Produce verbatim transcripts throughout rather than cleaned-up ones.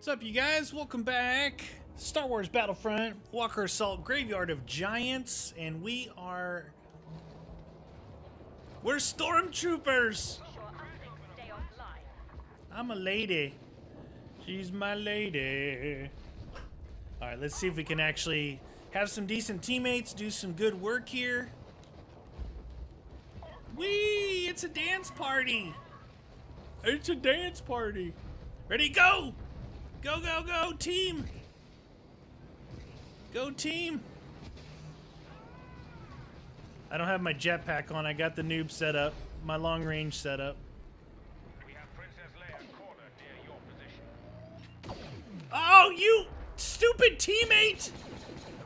What's up, you guys? Welcome back. Star Wars Battlefront, Walker Assault, Graveyard of Giants, and we are... We're stormtroopers! I'm a lady. She's my lady. Alright, let's see if we can actually have some decent teammates, do some good work here. Whee! It's a dance party! It's a dance party! Ready, go! Go, go, go, team! Go, team! I don't have my jetpack on. I got the noob set up, my long range set up. We have Princess Leia cornered near your position. Oh, you stupid teammate! The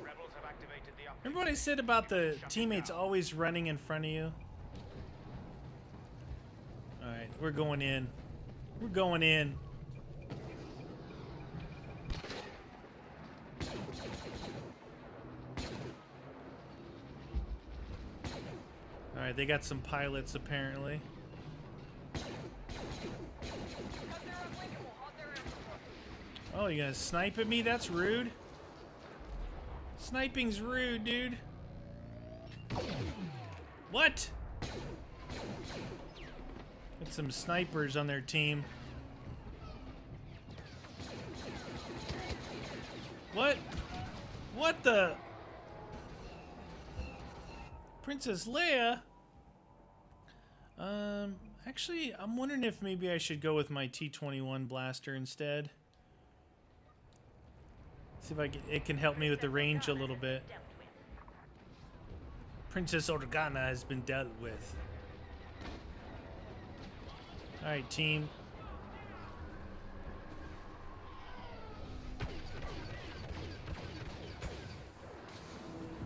rebels have activated the upgrade. Remember what I said about the teammates always running in front of you? Alright, we're going in. We're going in. Alright, they got some pilots apparently. Oh, you gonna snipe at me? That's rude. Sniping's rude, dude. What? Got some snipers on their team. What? What the? Princess Leia? Um, actually, I'm wondering if maybe I should go with my T twenty-one blaster instead. See if I can, it can help me with the range a little bit. Princess Organa has been dealt with. Alright, team.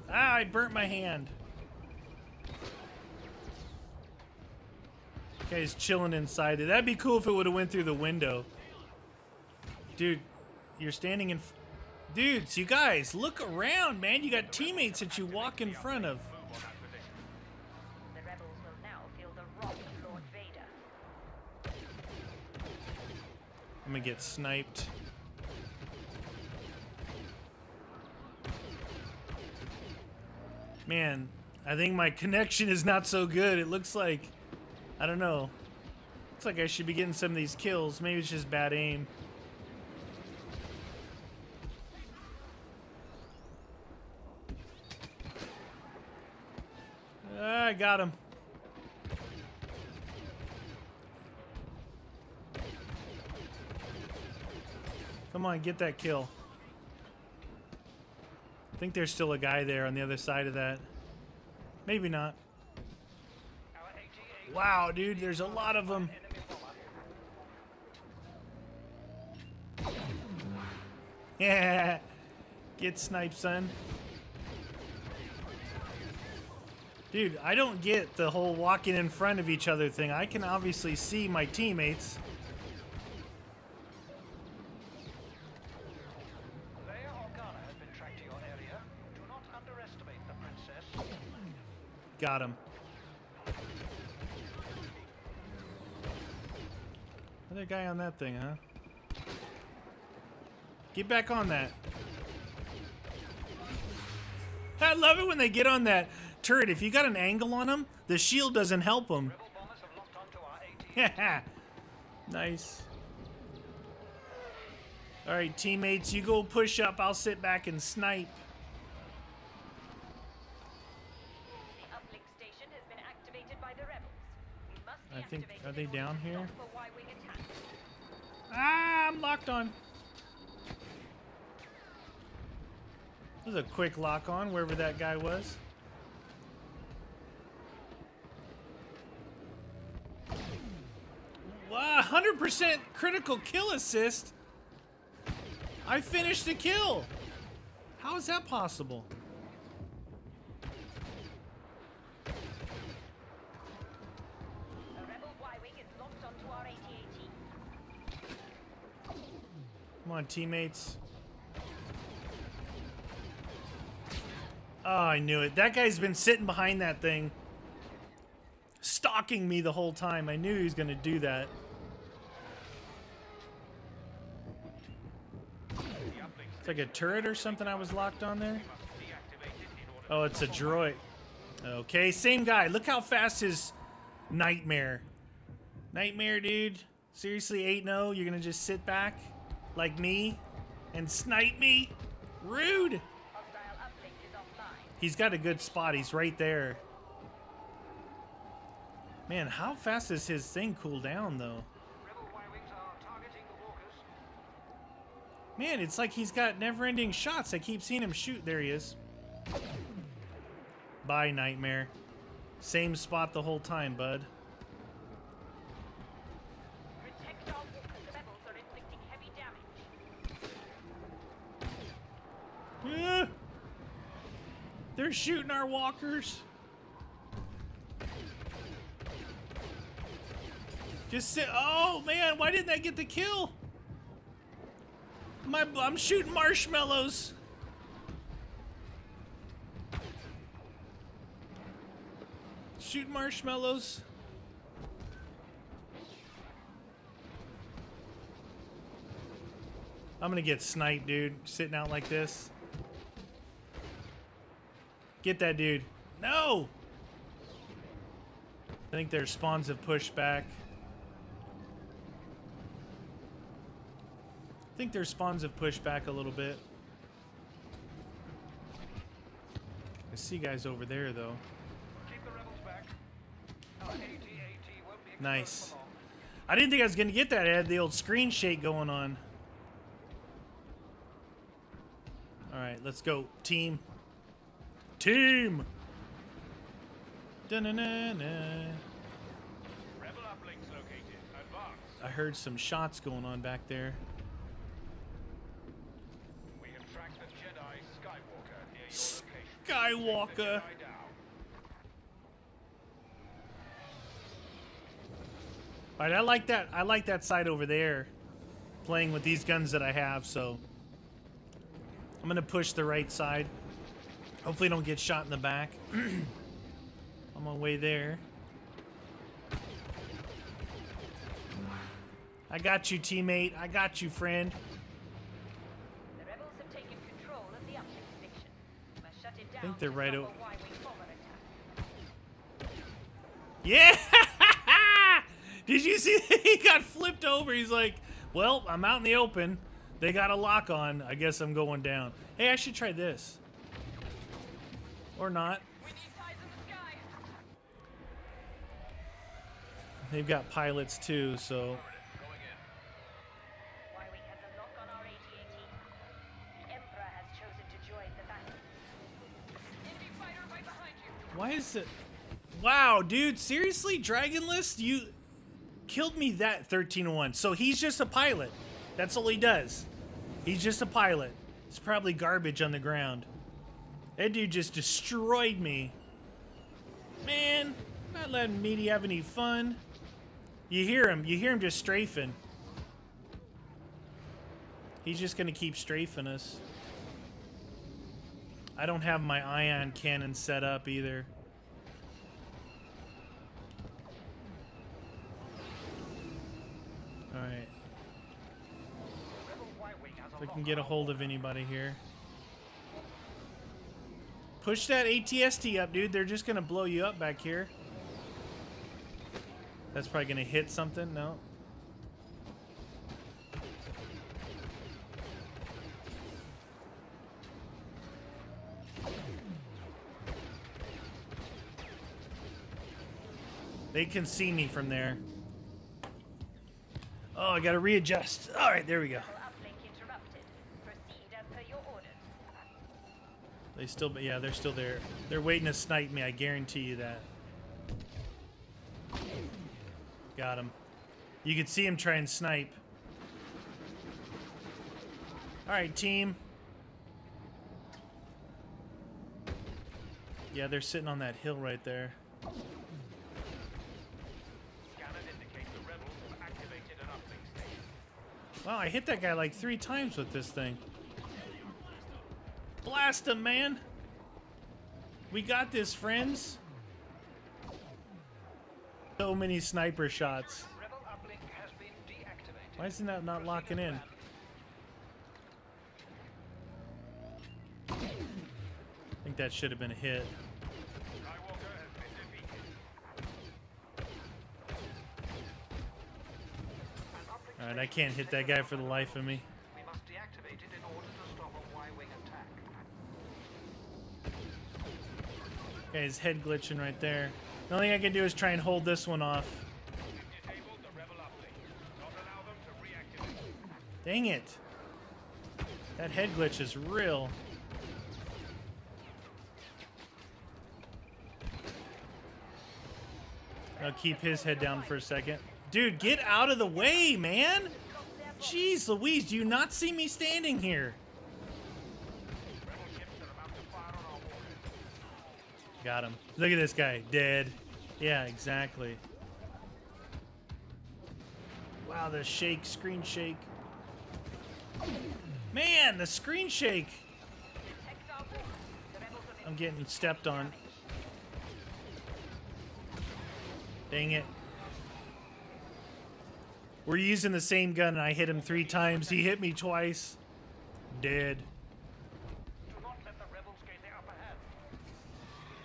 Ah, I burnt my hand. Guy's chilling inside there. That'd be cool if it would have went through the window. Dude, you're standing in... F Dudes, you guys, look around, man. You got teammates that you walk in front of. The rebels will now feel the wrath of Lord Vader. I'm gonna get sniped. Man, I think my connection is not so good. It looks like... I don't know. Looks like I should be getting some of these kills. Maybe it's just bad aim. Ah, I got him. Come on, get that kill. I think there's still a guy there on the other side of that. Maybe not. Wow, dude, there's a lot of them. Yeah, get sniped, son. Dude, I don't get the whole walking in front of each other thing. I can obviously see my teammates. Leia Organa has been tracked to your area. Do not underestimate the princess. Got him. Another guy on that thing, huh? Get back on that. I love it when they get on that turret. If you got an angle on them, the shield doesn't help them. Yeah. Nice. All right, teammates, you go push up. I'll sit back and snipe. The uplink station has been activated by the rebels. We must be I think are they down here? Ah, I'm locked on. This is a quick lock on, wherever that guy was. Wow, one hundred percent critical kill assist. I finished the kill. How is that possible? Come on, teammates. Oh, I knew it. That guy's been sitting behind that thing, stalking me the whole time. I knew he was going to do that. It's like a turret or something I was locked on there. Oh, it's a droid. Okay, same guy. Look how fast his nightmare. Nightmare, dude. Seriously, eight and oh, you're gonna just sit back like me and snipe me? Rude! He's got a good spot. He's right there. Man, how fast is his thing cool down, though? Man, it's like he's got never-ending shots. I keep seeing him shoot. There he is. Bye, Nightmare. Same spot the whole time, bud. Yeah. They're shooting our walkers. Just sit. Oh man, why didn't I get the kill? My, I'm shooting marshmallows. Shoot marshmallows. I'm gonna get sniped, dude. Sitting out like this. Get that dude. No! I think their spawns have pushed back. I think their spawns have pushed back a little bit. I see guys over there, though. Keep the rebels back. Our A T A T won't be nice. I didn't think I was going to get that. I had the old screen shake going on. Alright, let's go, team. Team! Da-na-na-na. Rebel uplinks located. Advance. I heard some shots going on back there. We have tracked the Jedi Skywalker near your location. Skywalker! Alright, I like that. I like that side over there. Playing with these guns that I have, so. I'm going to push the right side. Hopefully don't get shot in the back. On my way there. I got you, teammate. I got you, friend. The rebels have taken control of the uplink section. We must shut it down. I think they're right over. Yeah! Did you see that? He got flipped over? He's like, well, I'm out in the open. They got a lock on. I guess I'm going down. Hey, I should try this. Or not. We need eyes in the sky. They've got pilots too, so. Y-wing has a lock on our A T A T. The Emperor has chosen to join the battle. Enemy fighter right behind you. Why is it? Wow, dude, seriously, Dragon List, you killed me that thirteen to one. So he's just a pilot. That's all he does. He's just a pilot. It's probably garbage on the ground. That dude just destroyed me. Man, not letting Meaty have any fun. You hear him. You hear him just strafing. He's just going to keep strafing us. I don't have my ion cannon set up either. Alright. If I can get a hold of anybody here. Push that A T S T up, dude. They're just going to blow you up back here. That's probably going to hit something. No. They can see me from there. Oh, I got to readjust. All right, there we go. They still, but yeah, they're still there. They're waiting to snipe me. I guarantee you that. Got him. You could see him try and snipe. All right, team. Yeah, they're sitting on that hill right there. Wow, I hit that guy like three times with this thing. Blast him, man. We got this, friends. So many sniper shots. Why isn't that not locking in? that should have been a hit. Alright, I can't hit that guy for the life of me. We must deactivate it in order to stop a Y-wing attack. Okay, his head glitching right there. The only thing I can do is try and hold this one off. Dang it! That head glitch is real. I'll keep his head down for a second. Dude, get out of the way, man! Jeez Louise, do you not see me standing here? Got him. Look at this guy, dead. Yeah, exactly. Wow, the shake, screen shake. Man, the screen shake! I'm getting stepped on. Dang it. We're using the same gun and I hit him three times. He hit me twice. Dead.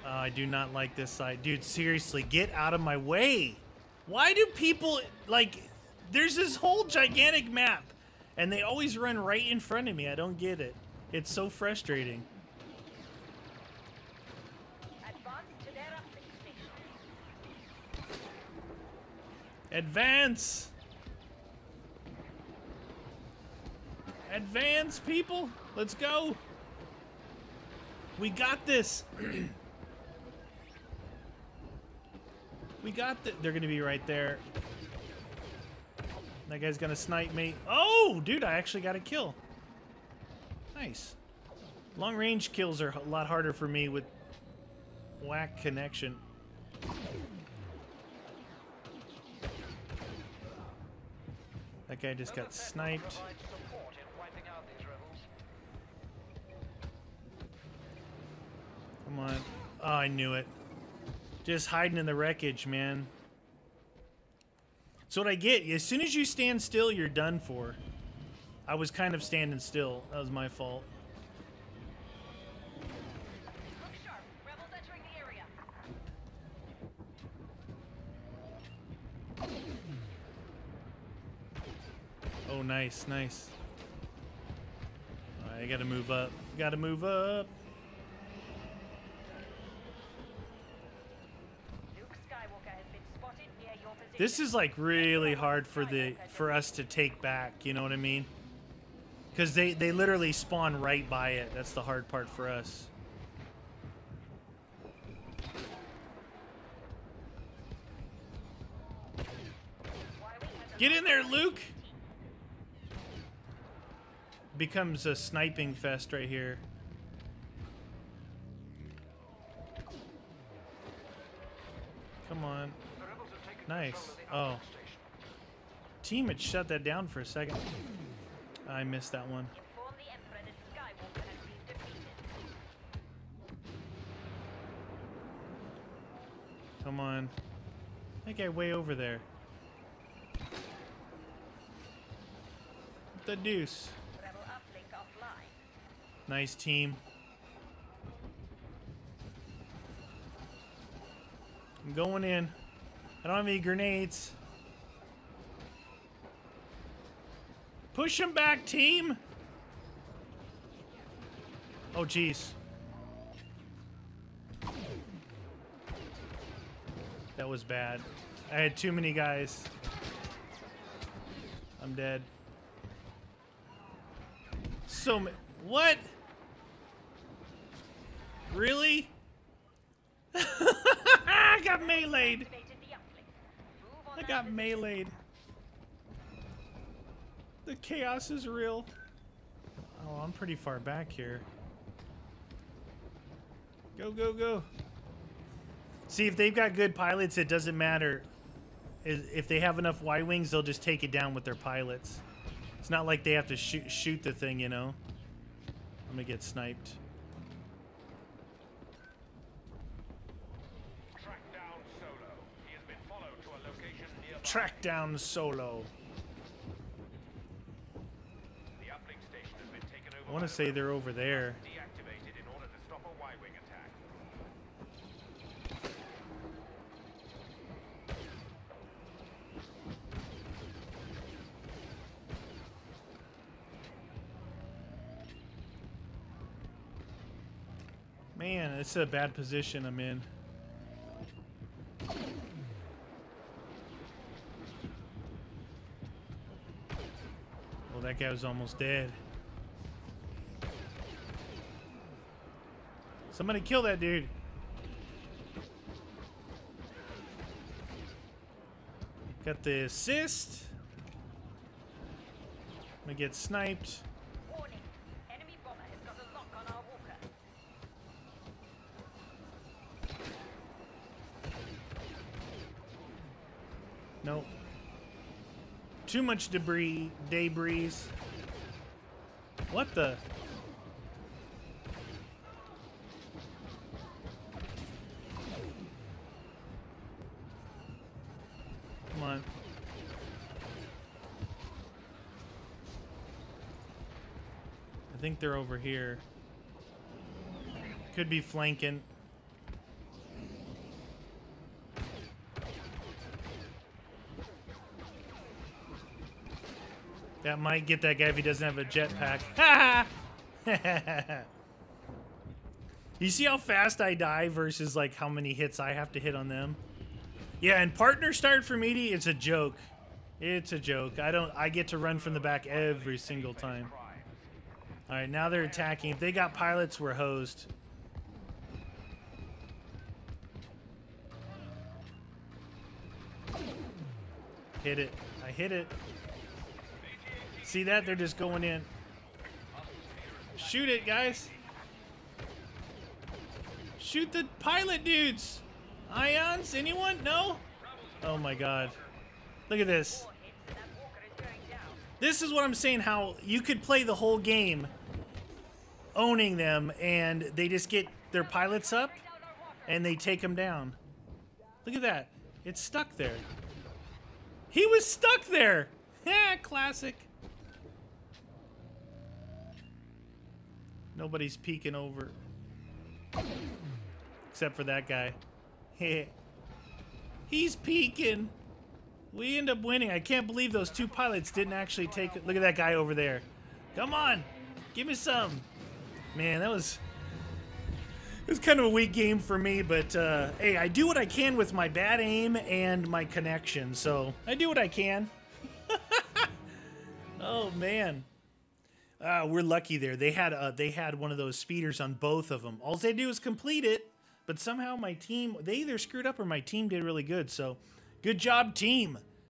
Uh, I do not like this side. Dude, seriously, get out of my way. Why do people, like, there's this whole gigantic map and they always run right in front of me. I don't get it. It's so frustrating. Advance! Advance, people! Let's go! We got this! We got this. They're gonna be right there. That guy's gonna snipe me. Oh! Dude, I actually got a kill. Nice. Long range kills are a lot harder for me with whack connection. That guy just got sniped. Come on. Oh, I knew it. Just hiding in the wreckage, man. So what I get, as soon as you stand still, you're done for. I was kind of standing still. That was my fault. Look sharp. Rebels entering the area. Oh, nice, nice. All right, I gotta move up. Gotta move up. Luke Skywalker has been spotted near your position. This is like really hard for the for us to take back. You know what I mean? Because they they literally spawn right by it. That's the hard part for us. Get in there, Luke. Becomes a sniping fest right here. Come on. Nice. Oh. Team had shut that down for a second. I missed that one. Come on. That guy way over there. The deuce. Nice team. I'm going in. I don't have any grenades. Push him back, team! Oh, jeez. That was bad. I had too many guys. I'm dead. So many. What? Really? I got meleeed. I got meleeed. The chaos is real. Oh, I'm pretty far back here. Go, go, go. See, if they've got good pilots, it doesn't matter. If they have enough Y-wings, they'll just take it down with their pilots. It's not like they have to shoot, shoot the thing, you know? I'm gonna get sniped. Track down Solo. He has been followed to a location nearby. Track down Solo. The uplink station has been taken over. I want to say they're over there. Deactivated in order to stop a Y-wing attack. Man, it's a bad position I'm in. Well, that guy was almost dead. Somebody kill that dude. Got the assist. I'm gonna get sniped. Warning. Enemy bomber has got a lock on our Walker. Nope. Too much debris. Debris. What the? I think they're over here. Could be flanking. That might get that guy if he doesn't have a jetpack. Ha! You see how fast I die versus like how many hits I have to hit on them? Yeah, and partner start from Edie, it's a joke. It's a joke. I don't I get to run from the back every single time. All right, now they're attacking. If they got pilots, we're hosed. Hit it. I hit it. See that? They're just going in. Shoot it, guys. Shoot the pilot dudes. Ions? Anyone? No? Oh, my God. Look at this. This is what I'm saying, how you could play the whole game owning them, and they just get their pilots up, and they take them down. Look at that. It's stuck there. He was stuck there! Yeah, classic. Nobody's peeking over. Except for that guy. He's peeking. We end up winning. I can't believe those two pilots didn't actually take it. Look at that guy over there. Come on. Give me some. Man, that was... It was kind of a weak game for me, but, uh, hey, I do what I can with my bad aim and my connection, so I do what I can. Oh, man. Uh, we're lucky there. They had, uh, they had one of those speeders on both of them. All they do is complete it, but somehow my team... They either screwed up or my team did really good, so... Good job, team.